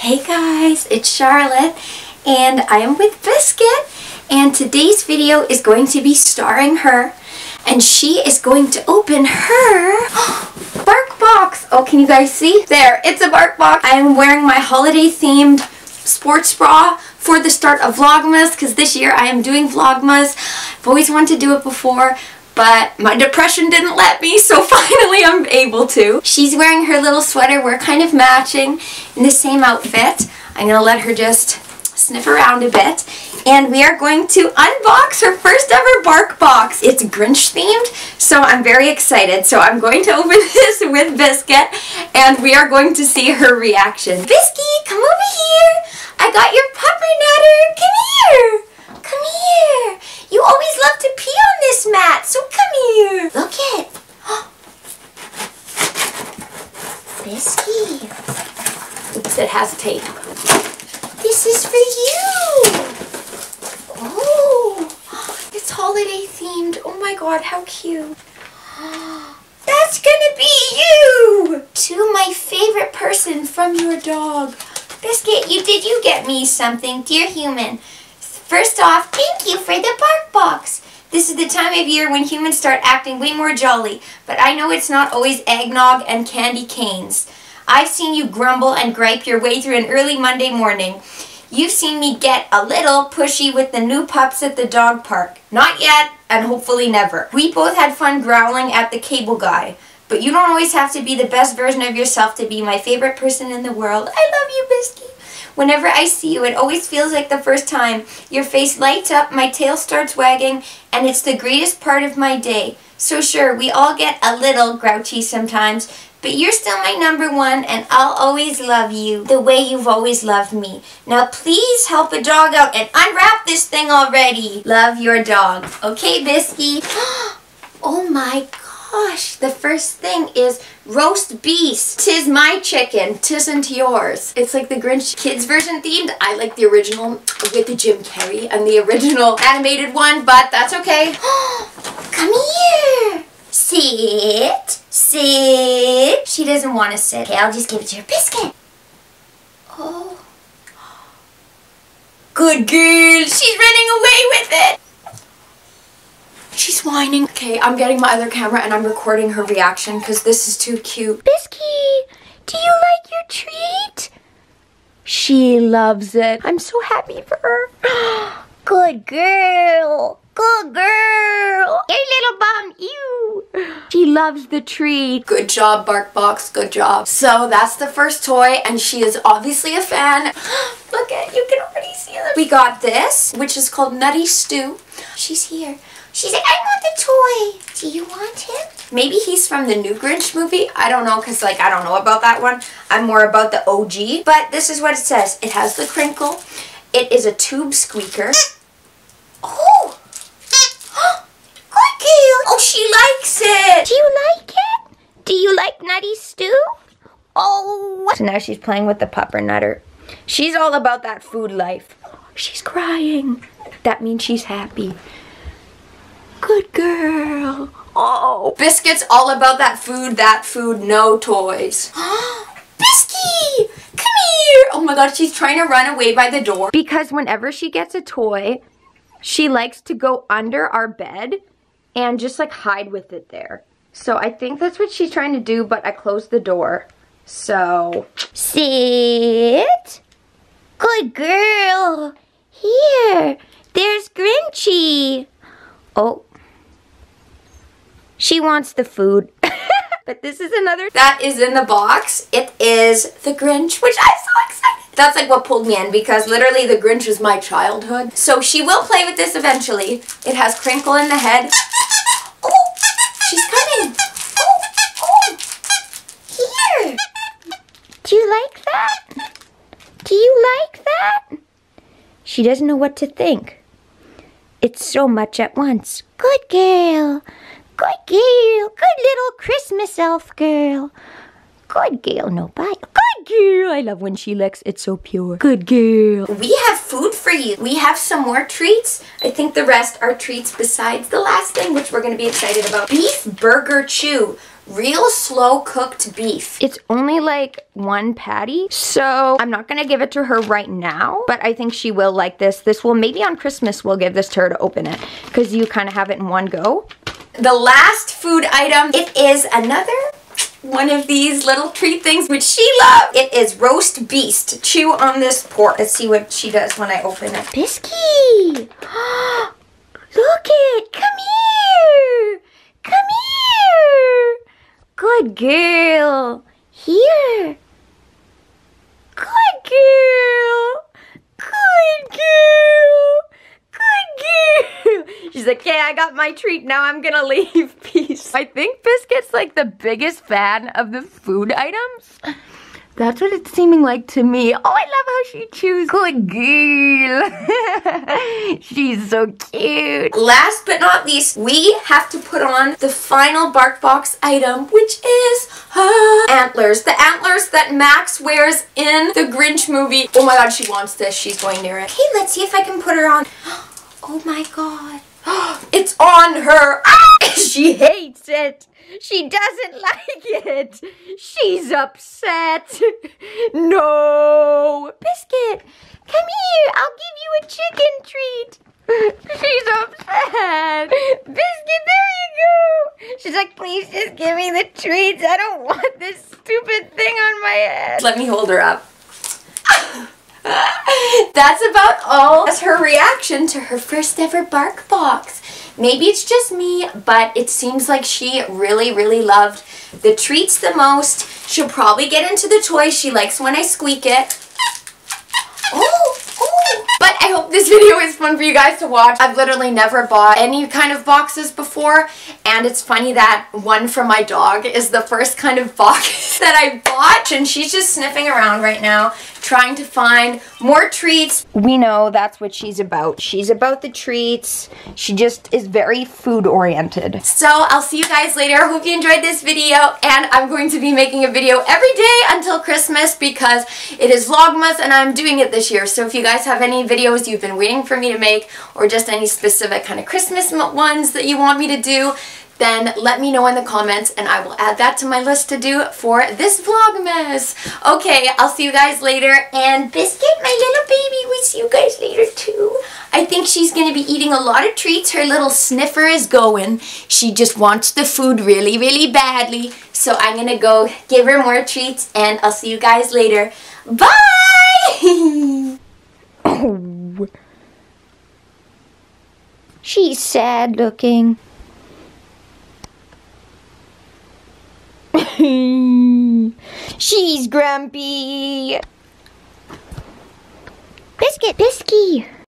Hey guys, it's Charlotte and I am with Biscuit, and today's video is going to be starring her, and she is going to open her Bark Box. Oh, can you guys see? There, it's a Bark Box. I am wearing my holiday themed sports bra for the start of Vlogmas because this year I am doing Vlogmas. I've always wanted to do it before, but my depression didn't let me, so finally I'm able to. She's wearing her little sweater. We're kind of matching in the same outfit. I'm going to let her just sniff around a bit. And we are going to unbox her first ever Bark Box. It's Grinch themed, so I'm very excited. So I'm going to open this with Biscuit, and we are going to see her reaction. Biscuit, come over here. I got your pupper nutter. Come here. Come here. You always love to pee on this mat, so come here. Look it. Biscuit. Oops, it has tape. This is for you. Oh, it's holiday themed. Oh my god, how cute. That's gonna be you. To my favorite person from your dog. Biscuit, you get me something, dear human. First off, thank you for the Bark Box. This is the time of year when humans start acting way more jolly, but I know it's not always eggnog and candy canes. I've seen you grumble and gripe your way through an early Monday morning. You've seen me get a little pushy with the new pups at the dog park. Not yet, and hopefully never. We both had fun growling at the cable guy, but you don't always have to be the best version of yourself to be my favorite person in the world. I love you, Biscuit. Whenever I see you, it always feels like the first time. Your face lights up, my tail starts wagging, and it's the greatest part of my day. So sure, we all get a little grouchy sometimes, but you're still my number one, and I'll always love you the way you've always loved me. Now please help a dog out and unwrap this thing already. Love your dog. Okay, Biscuit. Oh my gosh, the first thing is roast beast. Tis my chicken, tisn't yours. It's like the Grinch kids version themed. I like the original with the Jim Carrey and the original animated one, but that's okay. Come here. Sit. Sit. She doesn't want to sit. Okay, I'll just give it to her. Biscuit. Oh. Good girl. She's running away with it. She's whining. Okay, I'm getting my other camera and I'm recording her reaction because this is too cute. Biscuit, do you like your treat? She loves it. I'm so happy for her. Good girl. Good girl. Hey, little bum, you. She loves the treat. Good job, Bark Box. Good job. So that's the first toy, and she is obviously a fan. Look at, you can already see it. We got this, which is called Nutty Stew. She's here. She's like, I want the toy. Do you want him? Maybe he's from the new Grinch movie. I don't know, because like, I don't know about that one. I'm more about the OG. But this is what it says. It has the crinkle. It is a tube squeaker. Oh. Good girl. Oh, she likes it. Do you like it? Do you like Nutty Stew? Oh. So now she's playing with the pupper nutter. She's all about that food life. She's crying. That means she's happy. Good girl. Oh. Biscuit's all about that food, no toys. Biscuit, come here. Oh my god, she's trying to run away by the door. Because whenever she gets a toy, she likes to go under our bed and just like hide with it there. So I think that's what she's trying to do, but I closed the door. So. Sit. Good girl. Here. There's Grinchy. Oh. She wants the food. But this is another that is in the box. It is the Grinch, which I'm so excited. That's like what pulled me in, because literally the Grinch was my childhood. So she will play with this eventually. It has crinkle in the head. Oh, she's coming. Oh, oh. Here. Do you like that? Do you like that? She doesn't know what to think. It's so much at once. Good girl. Good girl. Good little Christmas elf girl. Good girl. No, bye. Good girl. I love when she licks. It's so pure. Good girl. We have food for you. We have some more treats. I think the rest are treats besides the last thing, which we're going to be excited about. Beef Burger Chew. real slow cooked beef. It's only like one patty, so I'm not gonna give it to her right now, but I think she will like this. This will, maybe on Christmas we'll give this to her to open it, because you kind of have it in one go. The last food item, it is another one of these little treat things which she loves. It is roast beast. Chew on this pork. Let's see what she does when I open it. Biscuit! Look it! Come here! Come here! Good girl! Here! Good girl! Good girl! Good girl! She's like, yeah, I got my treat, now I'm gonna leave. Peace. I think Biscuit's like the biggest fan of the food items. That's what it's seeming like to me. Oh, I love how she chews. Good girl. She's so cute. Last but not least, we have to put on the final Bark Box item, which is antlers. The antlers that Max wears in the Grinch movie. Oh my god, she wants this. She's going near it. Okay, let's see if I can put her on. Oh my god. It's on her. Ah! She hates it. She doesn't like it. She's upset. No. Biscuit, come here. I'll give you a chicken treat. She's upset. Biscuit, there you go. She's like, please just give me the treats. I don't want this stupid thing on my head. Let me hold her up. That's about all. That's her reaction to her first ever Bark Box. Maybe it's just me, but it seems like she really, really loved the treats the most. She'll probably get into the toy. She likes when I squeak it. But I hope this video is fun for you guys to watch. I've literally never bought any kind of boxes before, and it's funny that one for my dog is the first kind of box that I bought, and she's just sniffing around right now, trying to find more treats. We know that's what she's about. She's about the treats. She just is very food oriented. So I'll see you guys later. I hope you enjoyed this video, and I'm going to be making a video every day until Christmas because it is Vlogmas and I'm doing it this year. So if you guys have any videos you've been waiting for me to make, or just any specific kind of Christmas ones that you want me to do, then let me know in the comments and I will add that to my list to do for this Vlogmas. Okay, I'll see you guys later, and Biscuit, my little baby, we'll see you guys later too. I think she's gonna be eating a lot of treats. Her little sniffer is going. She just wants the food really, really badly. So I'm gonna go give her more treats, and I'll see you guys later. Bye! Oh. She's sad looking. She's grumpy. Biscuit, Biscuit.